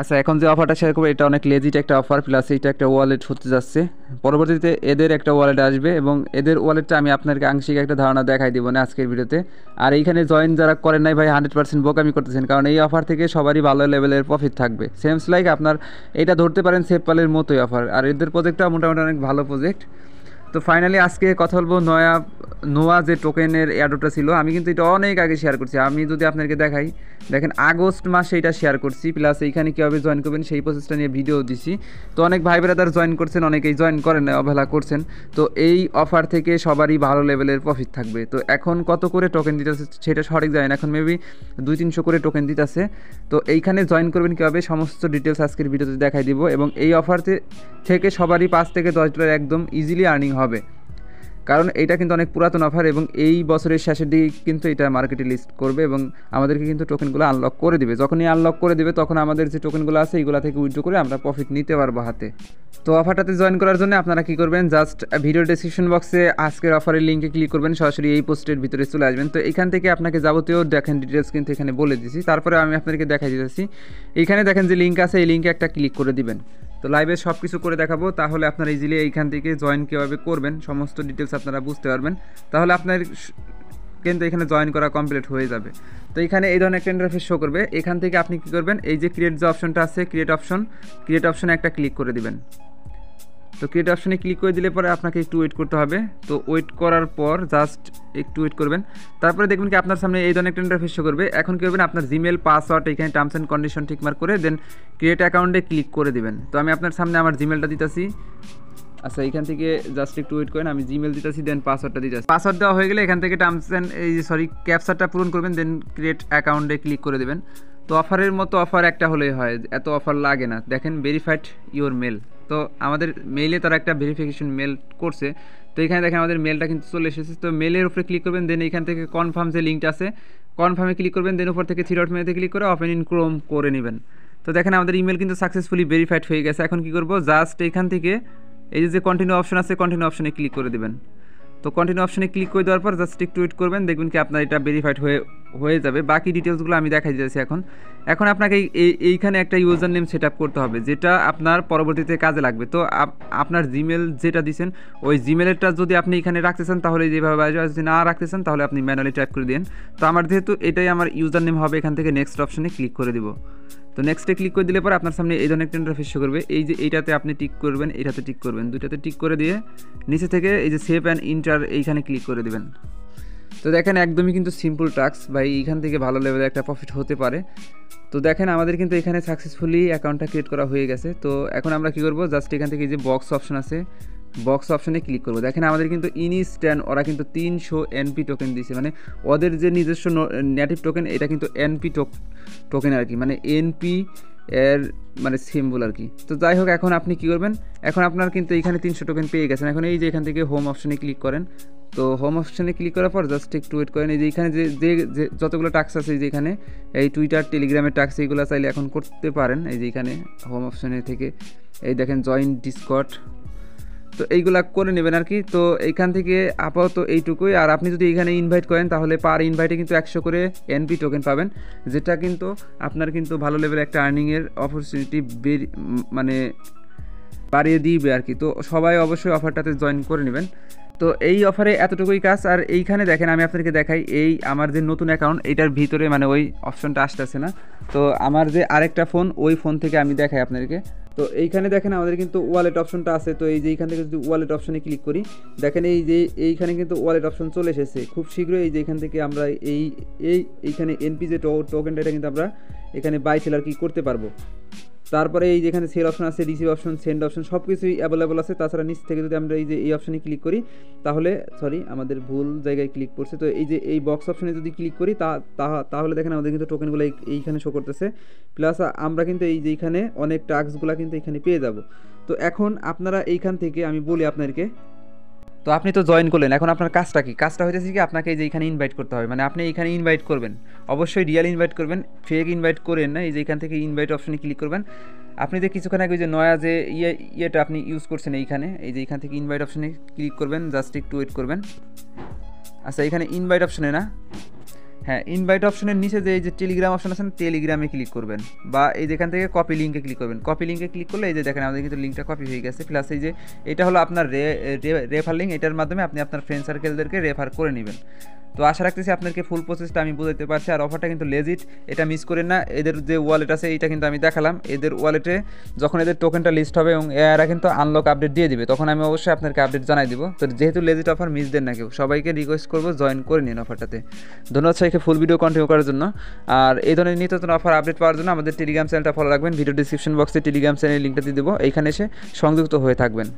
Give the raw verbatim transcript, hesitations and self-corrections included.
আচ্ছা এখন যে অফারটা শেয়ার করব এটা অনেক লেজিট একটা অফার, প্লাস এটা একটা ওয়ালেট হতে যাচ্ছে। পরবর্তীতে এদের একটা ওয়ালেট আসবে এবং এদের ওয়ালেটটা আমি আপনাদেরকে আংশিক একটা ধারণা দেখাই দিব না আজকের ভিডিওতে। আর এইখানে জয়েন যারা করেন নাই ভাই হান্ড্রেড পার্সেন্ট বোকামি করতেছেন, কারণ এই অফার থেকে সবারই ভালো লেভেলের প্রফিট থাকবে। সেমস লাইক আপনার এটা ধরতে পারেন সেফপালের মতোই অফার, আর এদের প্রজেক্টটা মোটামুটি অনেক ভালো প্রজেক্ট। তো ফাইনালি আজকে কথা বলবো নয়া নোয়া যে টোকেনের অ্যাডটা ছিল, আমি কিন্তু এটা অনেক আগে শেয়ার করছি। আমি যদি আপনাদেরকে দেখাই, দেখেন আগস্ট মাসে এটা শেয়ার করছি, প্লাস এইখানে কীভাবে জয়েন করবেন সেই প্রসেসটা নিয়ে ভিডিও দিছি। তো অনেক ভাই ব্রাদার জয়েন করছেন, অনেকেই জয়েন করেন না, অবহেলা করছেন। তো এই অফার থেকে সবারই ভালো লেভেলের প্রফিট থাকবে। তো এখন কত করে টোকেন দিতেছে সেটা সঠিক জানেন, এখন মেবি দুই তিনশো করে টোকেন দিতেছে। তো এইখানে জয়েন করবেন কীভাবে সমস্ত ডিটেলস আজকের ভিডিওতে দেখাই দিব, এবং এই অফার থেকে সবারই পাঁচ থেকে দশ ডলার একদম ইজিলি আর্নিং হবে, কারণ এটা কিন্তু অনেক পুরাতন অফার এবং এই বছরের শেষের দিকে কিন্তু এটা মার্কেটে লিস্ট করবে এবং আমাদেরকে কিন্তু টোকেনগুলো আনলক করে দেবে। যখনই আনলক করে দেবে তখন আমাদের যে টোকেনগুলো আছে এইগুলো থেকে উইথড্র করে আমরা প্রফিট নিতে পারবো হাতে। তো অফারটাতে জয়েন করার জন্য আপনারা কী করবেন, জাস্ট ভিডিও ডেসক্রিপশন বক্সে আজকের অফারের লিঙ্কে ক্লিক করবেন, সরাসরি এই পোস্টের ভিতরে চলে আসবেন। তো এখান থেকে আপনাকে যাবতীয় দেখেন ডিটেলস কিন্তু এখানে বলে দিচ্ছি, তারপরে আমি আপনাদেরকে দেখাই দিতেছি। এখানে দেখেন যে লিঙ্ক আছে, এই লিঙ্কে একটা ক্লিক করে দিবেন। তো লাইভে সব কিছু করে দেখাবো, তাহলে আপনারা ইজিলি এইখান থেকে জয়েন কীভাবে করবেন সমস্ত ডিটেলস আপনারা বুঝতে পারবেন। তাহলে আপনার কিন্তু এখানে জয়েন করা কমপ্লিট হয়ে যাবে। তো এখানে এই ধরনের একটা ইন্টারফেস শো করবে। এখান থেকে আপনি কী করবেন, এই যে ক্রিয়েট যে অপশনটা আছে, ক্রিয়েট অপশন, ক্রিয়েট অপশনে একটা ক্লিক করে দিবেন। তো ক্রিয়েট অপশনে ক্লিক করে দিলে পরে আপনাকে একটু ওয়েট করতে হবে। তো ওয়েট করার পর জাস্ট একটু ওয়েট করবেন, তারপরে দেখবেন কি আপনার সামনে এই ধরনের একটা ইন্টারফেস শো করবে। এখন কী করবেন, আপনার জিমেল পাসওয়ার্ড এখানে টার্মস অ্যান্ড কন্ডিশন ঠিকমার্ক করে দেন ক্রিয়েট অ্যাকাউন্টে ক্লিক করে দেবেন। তো আমি আপনার সামনে আমার জিমেলটা দিতেছি। আচ্ছা এইখান থেকে জাস্ট একটু ওয়েট করেন, আমি জিমেল দিতেছি, দেন পাসওয়ার্ডটা দিতেছি। পাসওয়ার্ড দেওয়া হয়ে গেলে এখান থেকে টার্মস অ্যান্ড এই সরি ক্যাপচারটা পূরণ করবেন, দেন ক্রিয়েট অ্যাকাউন্টে ক্লিক করে দেবেন। তো অফারের মতো অফার একটা হলেই হয়, এত অফার লাগে না। দেখেন ভেরিফাইড ইউর মেল, তো আমাদের মেইলে তারা একটা ভেরিফিকেশন মেল করছে। তো এখানে দেখেন আমাদের মেলটা কিন্তু চলে এসেছে। তো মেলের উপরে ক্লিক করবেন, দেন এখান থেকে কনফার্ম যে লিঙ্কটা আছে কনফার্মে ক্লিক করবেন, দেন উপর থেকে থ্রি ডট মেনুতে ক্লিক করে ওপেন ইন ক্রোম করে নেবেন। তো দেখেন আমাদের ইমেল কিন্তু সাকসেসফুলি ভেরিফাইড হয়ে গেছে। এখন কী করবো, জাস্ট এখান থেকে এই যে কন্টিনিউ অপশন আছে কন্টিনিউ অপশনে ক্লিক করে দেবেন। তো কন্টিনিউ অপশনে ক্লিক করে দেওয়ার পর জাস্ট একটু ওয়েট করবেন, দেখবেন কি আপনার এটা ভেরিফাইড হয়ে হয়ে যাবে। বাকি ডিটেলসগুলো আমি দেখাই দিয়েছি। এখন এখন আপনাকে এইখানে একটা ইউজার নেম সেট আপ করতে হবে, যেটা আপনার পরবর্তীতে কাজে লাগবে। তো আপনার জিমেল যেটা দিচ্ছেন ওই জিমেলেরটা যদি আপনি এখানে রাখতে চান তাহলে যেভাবে আসবে, যদি না রাখতে চান তাহলে আপনি ম্যানুয়ালি টাইপ করে দিন। তো আমার যেহেতু এটাই আমার ইউজার নেম হবে, এখান থেকে নেক্সট অপশনে ক্লিক করে দেবো। তো নেক্সটে ক্লিক করে দিলে পর আপনার সামনে এই ধরনের একটা ইন্টারফেস শো করবে। এই যে এইটাতে আপনি টিক করবেন, এটাতে টিক করবেন, দুইটাতে টিক করে দিয়ে নিচে থেকে এই যে সেভ অ্যান্ড ইন্টার এইখানে ক্লিক করে দেবেন। তো দেখেন একদমই কিন্তু সিম্পল টাস্ক ভাই, এইখান থেকে ভালো লেভেলে একটা প্রফিট হতে পারে। তো দেখেন আমাদের কিন্তু এখানে সাকসেসফুলি অ্যাকাউন্টটা ক্রিয়েট করা হয়ে গেছে। তো এখন আমরা কী করবো, জাস্ট এখান থেকে এই যে বক্স অপশন আছে বক্স অপশনে ক্লিক করবো। দেখেন আমাদের কিন্তু ইনস্ট্যান্ট ওরা কিন্তু তিনশো এনপি টোকেন দিয়েছে, মানে ওদের যে নিজস্ব নেটিভ টোকেন এটা কিন্তু এনপি টোকেন আর কি, মানে এনপি এর মানে সিম্বল আর কি। তো যাই হোক এখন আপনি কী করবেন, এখন আপনার কিন্তু এইখানে তিনশো টোকেন পেয়ে গেছেন। এখন এই যে এখান থেকে হোম অপশনে ক্লিক করেন। তো হোম অপশনে ক্লিক করার পর জাস্ট একটু ওয়েট করেন। এই যে এখানে যে যে যতগুলো টাস্ক আছে, এই যে এখানে এই টুইটার টেলিগ্রামের টাস্ক এইগুলো চাইলে এখন করতে পারেন। এই যে এখানে হোম অপশনে থেকে এই দেখেন জয়েন ডিসকর্ড, তো এইগুলা করে নেবেন আর কি। তো এইখান থেকে আপাতত এইটুকুই। আর আপনি যদি এখানে ইনভাইট করেন তাহলে পার ইনভাইটে কিন্তু একশো করে এনপি টোকেন পাবেন, যেটা কিন্তু আপনার কিন্তু ভালো লেভেলের একটা আর্নিংয়ের অপরচুনিটি মানে বাড়িয়ে দিবে আর কি। তো সবাই অবশ্যই অফারটাতে জয়েন করে নেবেন। তো এই অফারে এতটুকুই কাজ। আর এইখানে দেখেন আমি আপনাদেরকে দেখাই, এই আমার যে নতুন অ্যাকাউন্ট এটার ভিতরে মানে ওই অপশনটা আসতেছে না। তো আমার যে আরেকটা ফোন ওই ফোন থেকে আমি দেখাই আপনাদেরকে। তো এইখানে দেখেন আমাদের কিন্তু ওয়ালেট অপশনটা আছে। তো এই যে এইখান থেকে যদি ওয়ালেট অপশনে ক্লিক করি, দেখেন এই যে এইখানে কিন্তু ওয়ালেট অপশন চলে এসেছে। খুব শীঘ্রই এই যে এখান থেকে আমরা এই এই এইখানে এনপি যে টোকেনটা এটা কিন্তু আমরা এখানে বাই সেল আর কি করতে পারবো। তারপরে এই যেখানে সেল অপশন আছে, রিসিভ অপশন, সেন্ড অপশন, সব কিছুই অ্যাভেলেবল আছে। তাছাড়া নিচ থেকে যদি আমরা এই যে এই অপশনে ক্লিক করি তাহলে সরি আমাদের ভুল জায়গায় ক্লিক করছে। তো এই যে এই বক্স অপশনে যদি ক্লিক করি তা তাহলে দেখেন আমাদের কিন্তু টোকেনগুলো এইখানে শো করতেছে, প্লাস আমরা কিন্তু এই যে এইখানে অনেক টাস্কগুলো কিন্তু এখানে পেয়ে যাব। তো এখন আপনারা এইখান থেকে আমি বলি আপনাদেরকে, তো আপনি তো জয়েন করলেন, এখন আপনার কাজটা কি? কাজটা হইতেছে কি, আপনাকে এই যে এখানে ইনভাইট করতে হবে, মানে আপনি এখানে ইনভাইট করবেন, অবশ্যই রিয়াল ইনভাইট করবেন, ফেক ইনভাইট করেন না। এই যে এখান থেকে ইনভাইট অপশনে ক্লিক করবেন। আপনি যে কিছুক্ষণ আগে ওই যে নয়া যে ইয়ে ইয়েটা আপনি ইউজ করছেন এইখানে, এই যে এখান থেকে ইনভাইট অপশনে ক্লিক করবেন, জাস্ট একটু ওয়েট করবেন। আচ্ছা এখানে ইনভাইট অপশনে না, হ্যাঁ ইনভাইট অপশনের নিচে যে এই যে টেলিগ্রাম অপশন আছে টেলিগ্রামে ক্লিক করবেন বা এই যেখান থেকে কপি লিঙ্কে ক্লিক করবেন। কপি লিঙ্কে ক্লিক করলে এই যে দেখেন আমাদের কিন্তু লিঙ্কটা কপি হয়ে গেছে। প্লাস এই যে এটা হলো আপনার রেফার লিঙ্ক, এটার মাধ্যমে আপনি আপনার ফ্রেন্ড সার্কেলদেরকে রেফার করে নেবেন। তো আশা রাখতেছি আপনাকে ফুল প্রসেসটা আমি বুঝাতে পারছি। আর অফারটা কিন্তু লেজিট, এটা মিস করেন না। এদের যে ওয়ালেট আছে এইটা কিন্তু আমি দেখালাম, এদের ওয়ালেটে যখন এদের টোকেনটা লিস্ট হবে এবং এরা কিন্তু আনলক আপডেট দিয়ে দিবে তখন আমি অবশ্যই আপনাকে আপডেট জানাই দিব। তো যেহেতু লেজিট অফার মিস দেন না কেউ, সবাইকে রিকোয়েস্ট করবো জয়েন করে নিন অফারটাতে। ধন্যবাদ সবাইকে ফুল ভিডিও কন্টিনিউ করার জন্য। আর এই ধরনের নিত্য নতুন অফার আপডেট পাওয়ার জন্য আমাদের টেলিগ্রাম চ্যানেলটা ফলো রাখবেন। ভিডিও ডিসক্রিপশন বক্সে টেলিগ্রাম চ্যানেলের লিঙ্কটা দিয়ে দেবো, এইখানে এসে সংযুক্ত হয়ে থাকবেন।